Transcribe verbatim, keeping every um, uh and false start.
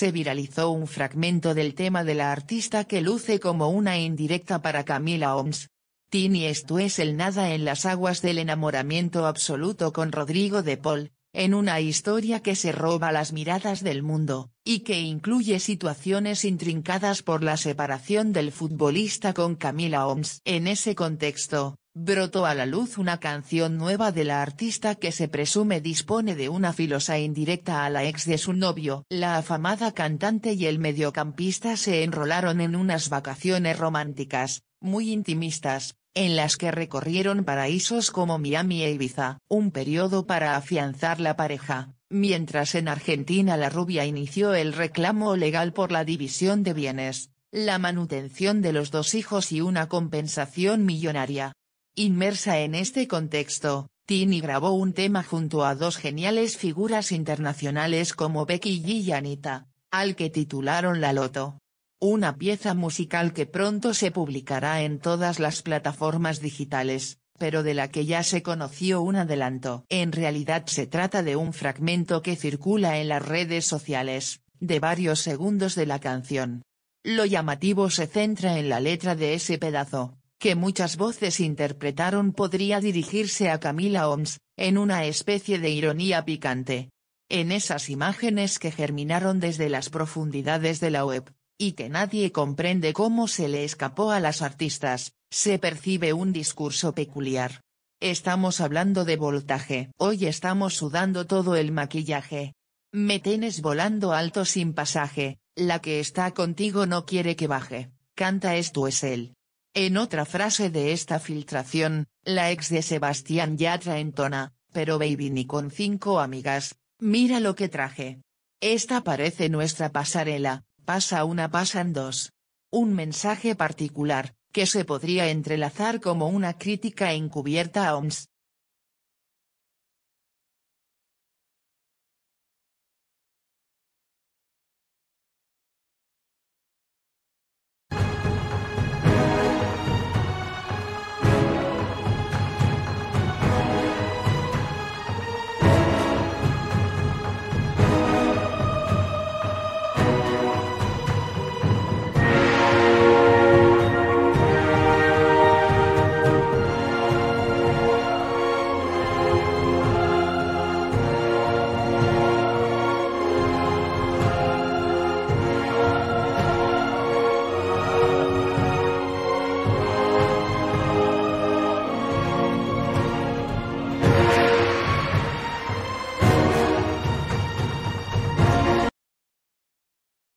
se viralizó un fragmento del tema de la artista que luce como una indirecta para Camila Homs. Tini Stoessel nada en las aguas del enamoramiento absoluto con Rodrigo de Paul, en una historia que se roba las miradas del mundo, y que incluye situaciones intrincadas por la separación del futbolista con Camila Homs. En ese contexto, brotó a la luz una canción nueva de la artista que se presume dispone de una filosa indirecta a la ex de su novio. La afamada cantante y el mediocampista se enrolaron en unas vacaciones románticas, muy intimistas, en las que recorrieron paraísos como Miami e Ibiza. Un periodo para afianzar la pareja, mientras en Argentina la rubia inició el reclamo legal por la división de bienes, la manutención de los dos hijos y una compensación millonaria. Inmersa en este contexto, Tini grabó un tema junto a dos geniales figuras internacionales como Becky G y Yanita, al que titularon La Loto. Una pieza musical que pronto se publicará en todas las plataformas digitales, pero de la que ya se conoció un adelanto. En realidad se trata de un fragmento que circula en las redes sociales, de varios segundos de la canción. Lo llamativo se centra en la letra de ese pedazo, que muchas voces interpretaron podría dirigirse a Camila Homs, en una especie de ironía picante. En esas imágenes que germinaron desde las profundidades de la web, y que nadie comprende cómo se le escapó a las artistas, se percibe un discurso peculiar. Estamos hablando de voltaje. Hoy estamos sudando todo el maquillaje. Me tienes volando alto sin pasaje, la que está contigo no quiere que baje, canta Stoessel. En otra frase de esta filtración, la ex de Sebastián Yatra entona, pero baby ni con cinco amigas, mira lo que traje. Esta parece nuestra pasarela. Pasa una, pasan dos. Un mensaje particular, que se podría entrelazar como una crítica encubierta a Homs,